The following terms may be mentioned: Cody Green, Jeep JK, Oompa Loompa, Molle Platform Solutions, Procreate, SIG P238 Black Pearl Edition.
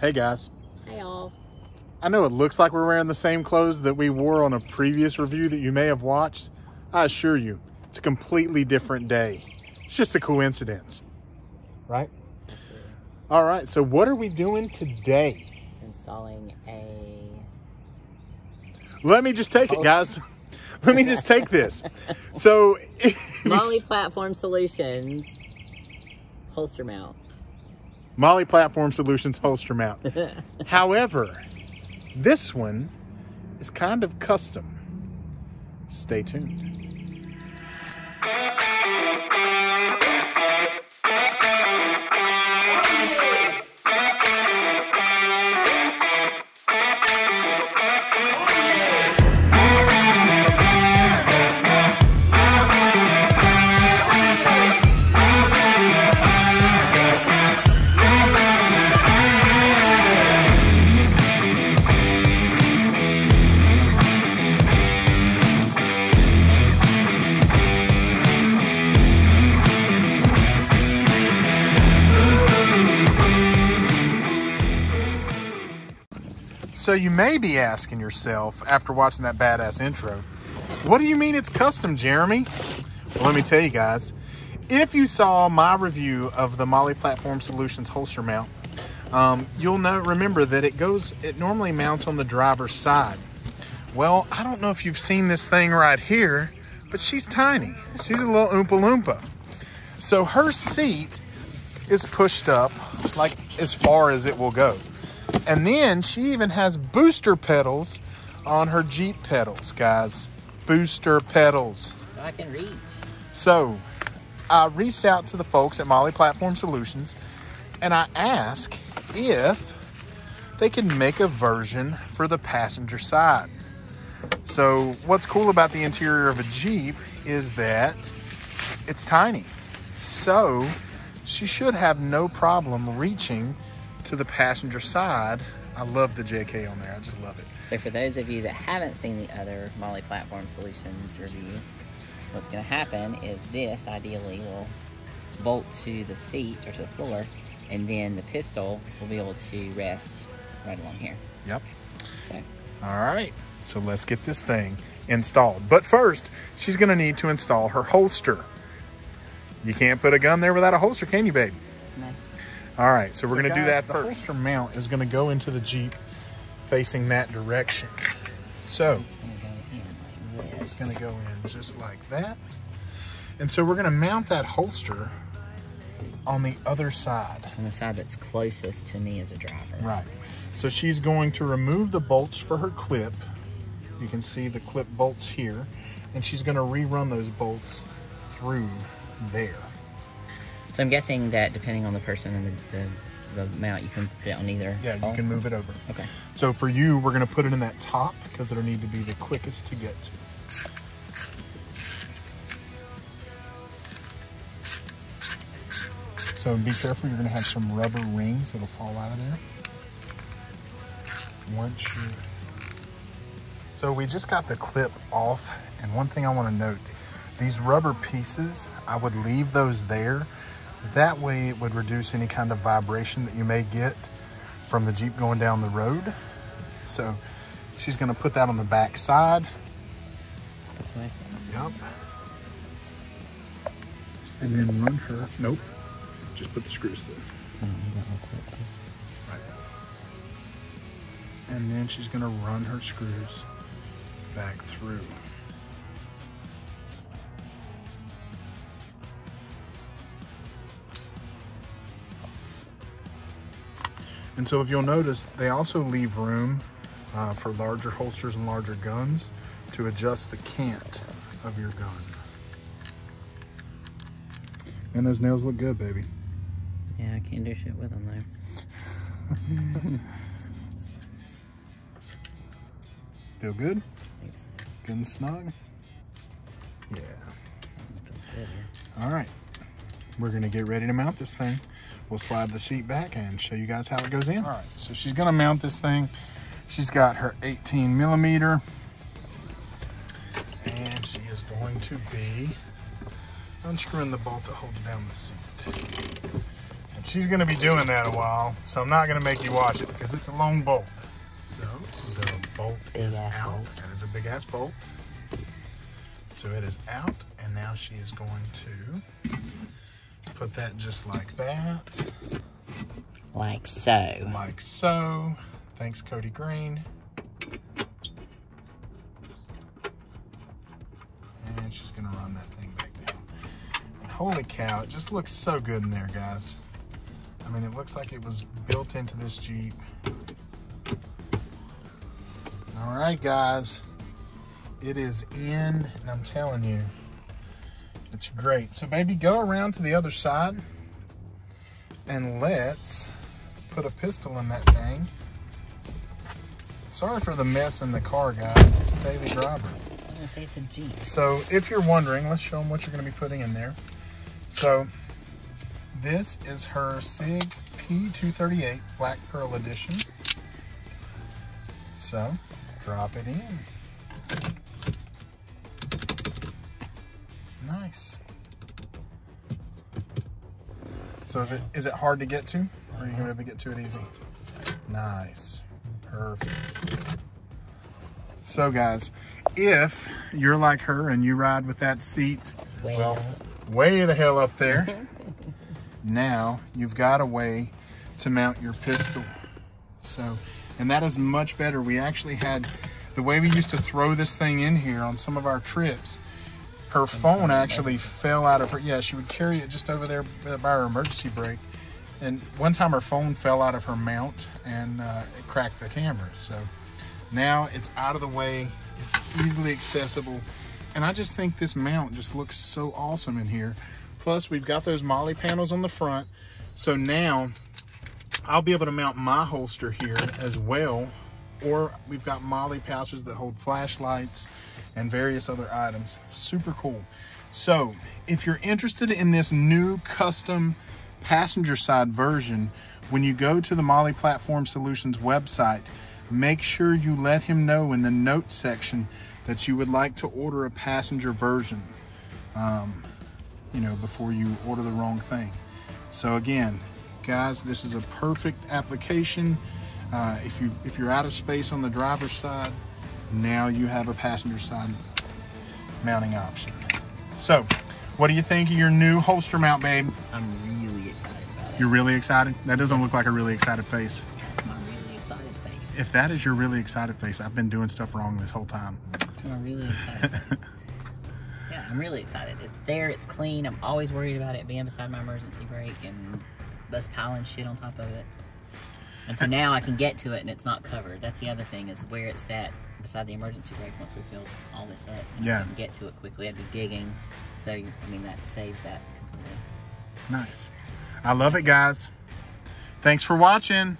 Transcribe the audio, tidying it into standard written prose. Hey guys. Hey all. I know it looks like we're wearing the same clothes that we wore on a previous review that you may have watched. I assure you, it's a completely different day. It's just a coincidence. Right? Absolutely. All right, so what are we doing today? Installing a... Let me just take it, guys. Let me just take this. So... Molle Platform Solutions holster mount. Molle Platform Solutions holster mount. However, this one is kind of custom. Stay tuned. So you may be asking yourself, after watching that badass intro, what do you mean it's custom, Jeremy? Well, let me tell you guys. If you saw my review of the Molle Platform Solutions holster mount, you'll remember that it normally mounts on the driver's side. Well, I don't know if you've seen this thing right here, but she's tiny. She's a little Oompa Loompa. So her seat is pushed up like as far as it will go. And then she even has booster pedals on her Jeep pedals, guys. Booster pedals. So I can reach. So I reached out to the folks at Molle Platform Solutions and I asked if they could make a version for the passenger side. So what's cool about the interior of a Jeep is that it's tiny. So she should have no problem reaching to the passenger side. I love the JK on there. I just love it. So for those of you that haven't seen the other Molle Platform Solutions review, what's going to happen is this ideally will bolt to the seat or to the floor, and then the pistol will be able to rest right along here. Yep. So. All right. So let's get this thing installed. But first, she's going to need to install her holster. You can't put a gun there without a holster, can you, babe? No. All right, so we're going to do that first. The holster mount is going to go into the Jeep facing that direction. So it's going to go in just like that. And so we're going to mount that holster on the other side. On the side that's closest to me as a driver. Right. So she's going to remove the bolts for her clip. You can see the clip bolts here. And she's going to rerun those bolts through there. So I'm guessing that depending on the person and the mount, you can put it on either. Yeah, you can move it over. Okay. So for you, we're going to put it in that top because it'll need to be the quickest to get to. So be careful. You're going to have some rubber rings that'll fall out of there. Once you... So we just got the clip off. And one thing I want to note, these rubber pieces, I would leave those there. That way it would reduce any kind of vibration that you may get from the Jeep going down the road. So she's gonna put that on the back side. This way? Yep. And then run her, nope. Just put the screws through. Right. And then she's gonna run her screws back through. And so if you'll notice, they also leave room for larger holsters and larger guns to adjust the cant of your gun. And those nails look good, baby. Yeah, I can't do shit with them though. Feel good? Thanks. Good and snug? Yeah. All right, we're gonna get ready to mount this thing. We'll slide the seat back and show you guys how it goes in. All right, so she's gonna mount this thing. She's got her 18 millimeter and she is going to be unscrewing the bolt that holds down the seat. And she's gonna be doing that a while, so I'm not gonna make you watch it because it's a long bolt. So the bolt is out, and it's a big ass bolt. So it is out, and now she is going to put that just like that. Like so. Like so. Thanks, Cody Green. And she's gonna run that thing back down. And holy cow, it just looks so good in there, guys. I mean, it looks like it was built into this Jeep. All right, guys, it is in, and I'm telling you, it's great. So baby, go around to the other side and let's put a pistol in that thing. Sorry for the mess in the car, guys. It's a daily driver. I was gonna say it's a Jeep. So if you're wondering, let's show them what you're gonna be putting in there. So this is her SIG P238 Black Pearl Edition. So drop it in. Nice. So is it hard to get to? Or are you gonna be able to get to it easy? Nice. Perfect. So guys, if you're like her and you ride with that seat way the hell up there, now you've got a way to mount your pistol. So, and that is much better. We actually had, the way we used to throw this thing in here on some of our trips, her phone actually fell out of her, yeah, she would carry it just over there by her emergency brake. And one time her phone fell out of her mount and it cracked the camera. So now it's out of the way, it's easily accessible. And I just think this mount just looks so awesome in here. Plus we've got those Molle panels on the front. So now I'll be able to mount my holster here as well. Or we've got Molle pouches that hold flashlights and various other items. Super cool. So if you're interested in this new custom passenger side version, when you go to the Molle Platform Solutions website, make sure you let him know in the note section that you would like to order a passenger version, you know, before you order the wrong thing. So again, guys, this is a perfect application. If you're out of space on the driver's side, now you have a passenger side mounting option. So what do you think of your new holster mount, babe? I'm really excited about it. You're really excited? That doesn't look like a really excited face. That's my really excited face. If that is your really excited face, I've been doing stuff wrong this whole time. That's my really excited face. Yeah, I'm really excited. It's there, it's clean. I'm always worried about it being beside my emergency brake and bus piling shit on top of it. And so now I can get to it and it's not covered. That's the other thing, is where it's at beside the emergency brake once we filled all this up. And yeah. I can get to it quickly. I'd be digging. So, I mean, that saves that completely. Nice. I love it, guys. Thanks for watching.